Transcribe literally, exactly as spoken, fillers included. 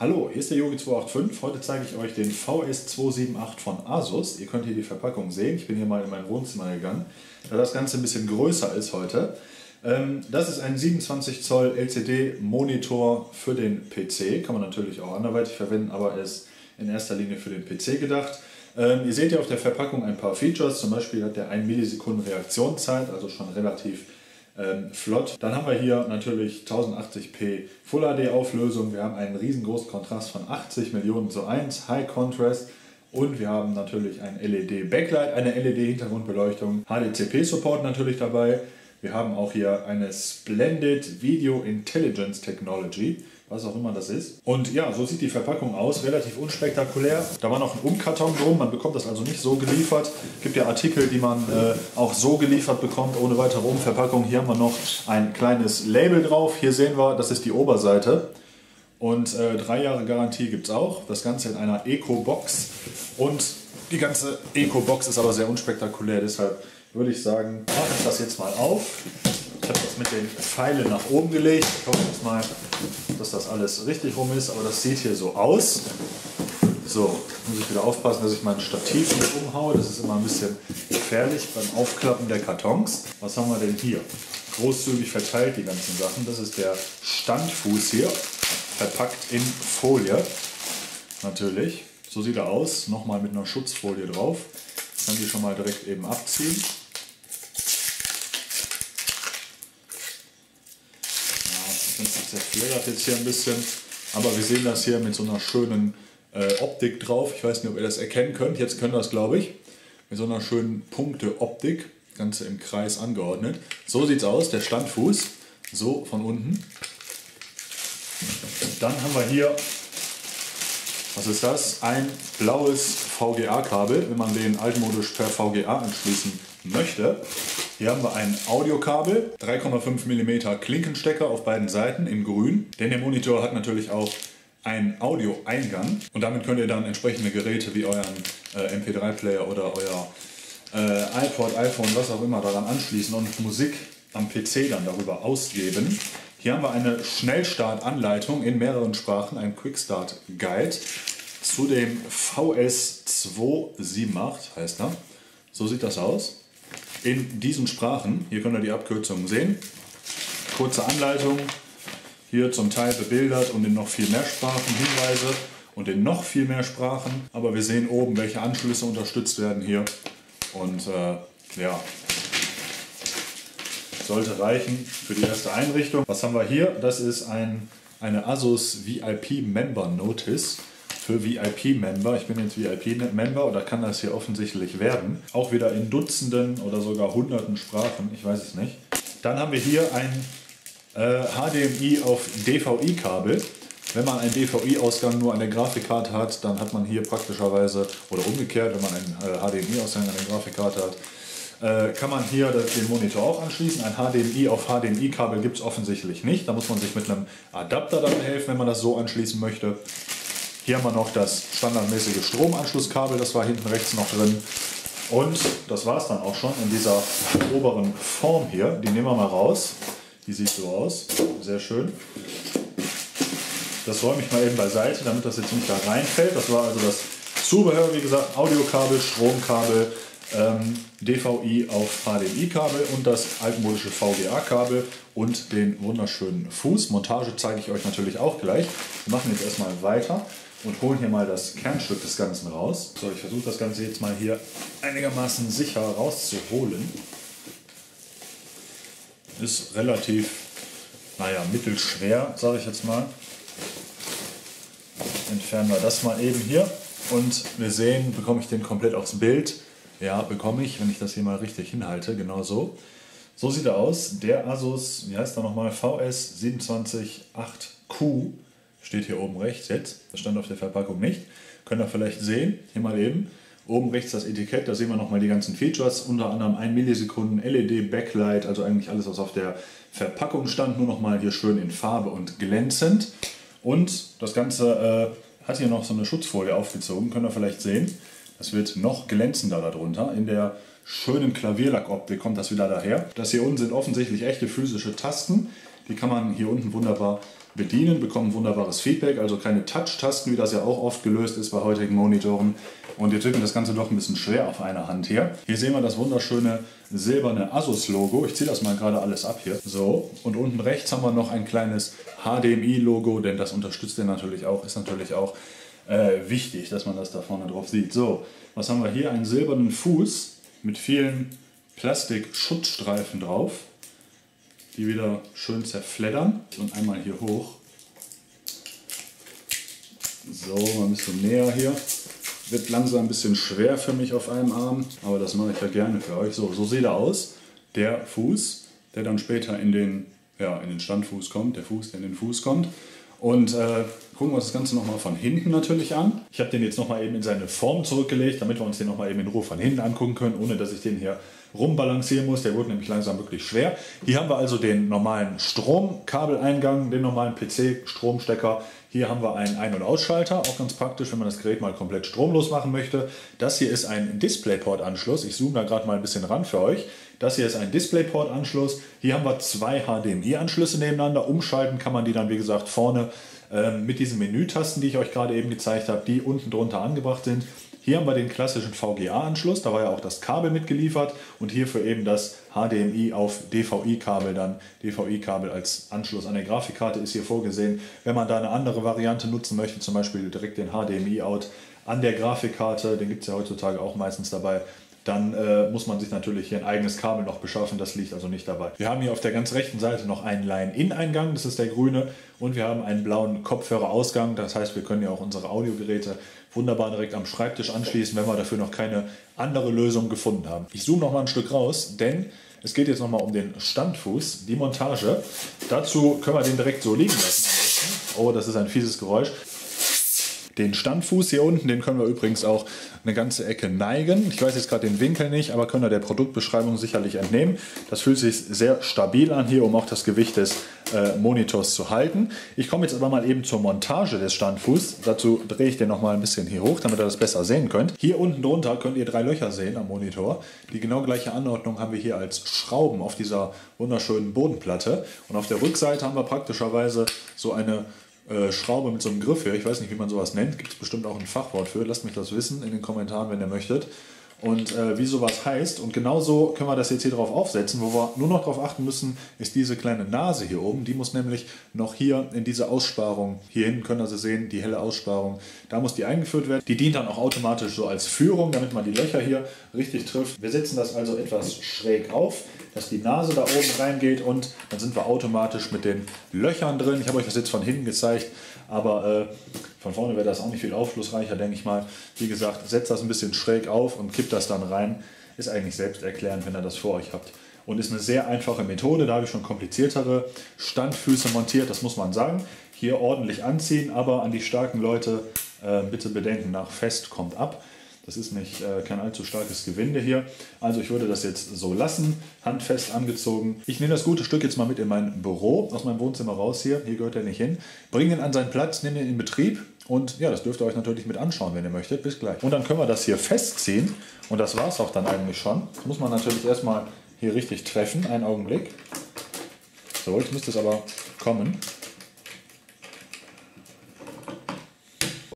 Hallo, hier ist der Yogi zwei acht fünf. Heute zeige ich euch den V S zwei sieben acht von Asus. Ihr könnt hier die Verpackung sehen. Ich bin hier mal in mein Wohnzimmer gegangen, da das Ganze ein bisschen größer ist heute. Das ist ein siebenundzwanzig Zoll L C D-Monitor für den P C. Kann man natürlich auch anderweitig verwenden, aber er ist in erster Linie für den P C gedacht. Ihr seht hier auf der Verpackung ein paar Features. Zum Beispiel hat der eine Millisekunden Reaktionszeit, also schon relativ Ähm, flott. Dann haben wir hier natürlich tausendachtzig p Full H D Auflösung, wir haben einen riesengroßen Kontrast von achtzig Millionen zu eins, High Contrast und wir haben natürlich ein L E D Backlight, eine L E D Hintergrundbeleuchtung, H D C P Support natürlich dabei. Wir haben auch hier eine Splendid Video Intelligence Technology, was auch immer das ist. Und ja, so sieht die Verpackung aus, relativ unspektakulär. Da war noch ein Umkarton drum, man bekommt das also nicht so geliefert. Es gibt ja Artikel, die man äh, auch so geliefert bekommt, ohne weitere Umverpackung. Hier haben wir noch ein kleines Label drauf. Hier sehen wir, das ist die Oberseite. Und äh, drei Jahre Garantie gibt es auch. Das Ganze in einer Eco-Box. Und die ganze Eco-Box ist aber sehr unspektakulär, deshalb würde ich sagen, mache ich das jetzt mal auf. Ich habe das mit den Pfeilen nach oben gelegt. Ich hoffe jetzt mal, dass das alles richtig rum ist, aber das sieht hier so aus. So, muss ich wieder aufpassen, dass ich mein Stativ nicht umhaue. Das ist immer ein bisschen gefährlich beim Aufklappen der Kartons. Was haben wir denn hier? Großzügig verteilt die ganzen Sachen. Das ist der Standfuß hier, verpackt in Folie. Natürlich, so sieht er aus. Nochmal mit einer Schutzfolie drauf. Ich kann die schon mal direkt eben abziehen. Das zerfleddert jetzt hier ein bisschen, aber wir sehen das hier mit so einer schönen äh, Optik drauf. Ich weiß nicht, ob ihr das erkennen könnt, jetzt könnt ihr das, glaube ich. Mit so einer schönen Punkte-Optik, das Ganze im Kreis angeordnet. So sieht es aus, der Standfuß, so von unten. Dann haben wir hier, was ist das? Ein blaues V G A-Kabel, wenn man den altmodisch per V G A anschließen möchte. Hier haben wir ein Audiokabel, drei Komma fünf Millimeter Klinkenstecker auf beiden Seiten in grün, denn der Monitor hat natürlich auch einen Audioeingang und damit könnt ihr dann entsprechende Geräte wie euren äh, M P drei Player oder euer äh, iPod, iPhone, was auch immer daran anschließen und Musik am P C dann darüber ausgeben. Hier haben wir eine Schnellstart-Anleitung in mehreren Sprachen, ein Quickstart-Guide zu dem V S zwei sieben acht, heißt er. So sieht das aus. In diesen Sprachen, hier könnt ihr die Abkürzungen sehen, kurze Anleitung, hier zum Teil bebildert und in noch viel mehr Sprachen Hinweise und in noch viel mehr Sprachen, aber wir sehen oben, welche Anschlüsse unterstützt werden hier und äh, ja, sollte reichen für die erste Einrichtung. Was haben wir hier? Das ist ein, eine Asus V I P Member Notice. Für V I P-Member. Ich bin jetzt V I P-Member oder kann das hier offensichtlich werden. Auch wieder in Dutzenden oder sogar Hunderten Sprachen, ich weiß es nicht. Dann haben wir hier ein äh, H D M I auf D V I-Kabel. Wenn man einen D V I-Ausgang nur an der Grafikkarte hat, dann hat man hier praktischerweise, oder umgekehrt, wenn man einen äh, H D M I-Ausgang an der Grafikkarte hat, äh, kann man hier den Monitor auch anschließen. Ein H D M I auf H D M I-Kabel gibt es offensichtlich nicht. Da muss man sich mit einem Adapter dann helfen, wenn man das so anschließen möchte. Hier haben wir noch das standardmäßige Stromanschlusskabel, das war hinten rechts noch drin. Und das war es dann auch schon in dieser oberen Form hier. Die nehmen wir mal raus. Die sieht so aus. Sehr schön. Das räume ich mal eben beiseite, damit das jetzt nicht da reinfällt. Das war also das Zubehör, wie gesagt, Audiokabel, Stromkabel, ähm, D V I auf H D M I-Kabel und das altmodische V G A-Kabel und den wunderschönen Fuß. Montage zeige ich euch natürlich auch gleich. Wir machen jetzt erstmal weiter und holen hier mal das Kernstück des Ganzen raus. So, ich versuche das Ganze jetzt mal hier einigermaßen sicher rauszuholen. Ist relativ, naja, mittelschwer, sage ich jetzt mal. Entfernen wir das mal eben hier und wir sehen, bekomme ich den komplett aufs Bild. Ja, bekomme ich, wenn ich das hier mal richtig hinhalte, genau so. So sieht er aus. Der Asus, wie heißt er nochmal, V S zwei sieben acht Q. Steht hier oben rechts jetzt, das stand auf der Verpackung nicht. Könnt ihr vielleicht sehen, hier mal eben, oben rechts das Etikett, da sehen wir nochmal die ganzen Features, unter anderem eine Millisekunden, L E D Backlight, also eigentlich alles, was auf der Verpackung stand, nur nochmal hier schön in Farbe und glänzend. Und das Ganze äh, hat hier noch so eine Schutzfolie aufgezogen, könnt ihr vielleicht sehen. Das wird noch glänzender darunter, in der schönen Klavierlackoptik kommt das wieder daher. Das hier unten sind offensichtlich echte physische Tasten, die kann man hier unten wunderbar bedienen, bekommen wunderbares Feedback, also keine Touch-Tasten, wie das ja auch oft gelöst ist bei heutigen Monitoren. Und wir tippen das Ganze doch ein bisschen schwer auf einer Hand her. Hier sehen wir das wunderschöne silberne Asus-Logo. Ich ziehe das mal gerade alles ab hier. So, und unten rechts haben wir noch ein kleines H D M I-Logo, denn das unterstützt er natürlich auch, ist natürlich auch äh, wichtig, dass man das da vorne drauf sieht. So, was haben wir hier? Einen silbernen Fuß mit vielen Plastik-Schutzstreifen drauf, die wieder schön zerfleddern. Und einmal hier hoch. So, mal ein bisschen näher hier. Wird langsam ein bisschen schwer für mich auf einem Arm, aber das mache ich ja gerne für euch. So, so sieht er aus. Der Fuß, der dann später in den, ja, in den Standfuß kommt, der Fuß, der in den Fuß kommt. Und äh, gucken wir uns das Ganze nochmal von hinten natürlich an. Ich habe den jetzt nochmal eben in seine Form zurückgelegt, damit wir uns den nochmal eben in Ruhe von hinten angucken können, ohne dass ich den hier rumbalancieren muss. Der wurde nämlich langsam wirklich schwer. Hier haben wir also den normalen Stromkabeleingang, den normalen P C-Stromstecker. Hier haben wir einen Ein- und Ausschalter, auch ganz praktisch, wenn man das Gerät mal komplett stromlos machen möchte. Das hier ist ein DisplayPort-Anschluss. Ich zoome da gerade mal ein bisschen ran für euch. Das hier ist ein DisplayPort-Anschluss. Hier haben wir zwei H D M I-Anschlüsse nebeneinander. Umschalten kann man die dann, wie gesagt, vorne äh, mit diesen Menütasten, die ich euch gerade eben gezeigt habe, die unten drunter angebracht sind. Hier haben wir den klassischen V G A-Anschluss, da war ja auch das Kabel mitgeliefert und hierfür eben das H D M I auf D V I-Kabel dann. D V I-Kabel als Anschluss an der Grafikkarte ist hier vorgesehen. Wenn man da eine andere Variante nutzen möchte, zum Beispiel direkt den H D M I-Out an der Grafikkarte, den gibt es ja heutzutage auch meistens dabei, dann äh, muss man sich natürlich hier ein eigenes Kabel noch beschaffen, das liegt also nicht dabei. Wir haben hier auf der ganz rechten Seite noch einen Line-In-Eingang, das ist der grüne, und wir haben einen blauen Kopfhörerausgang, das heißt, wir können ja auch unsere Audiogeräte wunderbar direkt am Schreibtisch anschließen, wenn wir dafür noch keine andere Lösung gefunden haben. Ich zoome noch mal ein Stück raus, denn es geht jetzt noch mal um den Standfuß, die Montage. Dazu können wir den direkt so liegen lassen. Oh, das ist ein fieses Geräusch. Den Standfuß hier unten, den können wir übrigens auch eine ganze Ecke neigen. Ich weiß jetzt gerade den Winkel nicht, aber können wir der Produktbeschreibung sicherlich entnehmen. Das fühlt sich sehr stabil an hier, um auch das Gewicht des äh, Monitors zu halten. Ich komme jetzt aber mal eben zur Montage des Standfußes. Dazu drehe ich den nochmal ein bisschen hier hoch, damit ihr das besser sehen könnt. Hier unten drunter könnt ihr drei Löcher sehen am Monitor. Die genau gleiche Anordnung haben wir hier als Schrauben auf dieser wunderschönen Bodenplatte. Und auf der Rückseite haben wir praktischerweise so eine Schraube mit so einem Griff hier, ich weiß nicht, wie man sowas nennt, gibt es bestimmt auch ein Fachwort für, lasst mich das wissen in den Kommentaren, wenn ihr möchtet, und äh, wie sowas heißt, und genauso können wir das jetzt hier drauf aufsetzen. Wo wir nur noch drauf achten müssen, ist diese kleine Nase hier oben, die muss nämlich noch hier in diese Aussparung, hier hinten können wir sie sehen, die helle Aussparung, da muss die eingeführt werden, die dient dann auch automatisch so als Führung, damit man die Löcher hier richtig trifft. Wir setzen das also etwas schräg auf, dass die Nase da oben reingeht, und dann sind wir automatisch mit den Löchern drin. Ich habe euch das jetzt von hinten gezeigt, aber äh, von vorne wäre das auch nicht viel aufschlussreicher, denke ich mal. Wie gesagt, setzt das ein bisschen schräg auf und kippt das dann rein. Ist eigentlich selbsterklärend, wenn ihr das vor euch habt. Und ist eine sehr einfache Methode, da habe ich schon kompliziertere Standfüße montiert, das muss man sagen. Hier ordentlich anziehen, aber an die starken Leute äh, bitte bedenken, nach fest kommt ab. Das ist nicht äh, kein allzu starkes Gewinde hier. Also ich würde das jetzt so lassen, handfest angezogen. Ich nehme das gute Stück jetzt mal mit in mein Büro, aus meinem Wohnzimmer raus hier. Hier gehört er nicht hin. Bringe ihn an seinen Platz, nehme ihn in Betrieb. Und ja, das dürft ihr euch natürlich mit anschauen, wenn ihr möchtet. Bis gleich. Und dann können wir das hier festziehen. Und das war es auch dann eigentlich schon. Das muss man natürlich erstmal hier richtig treffen. Einen Augenblick. So, jetzt müsste es aber kommen.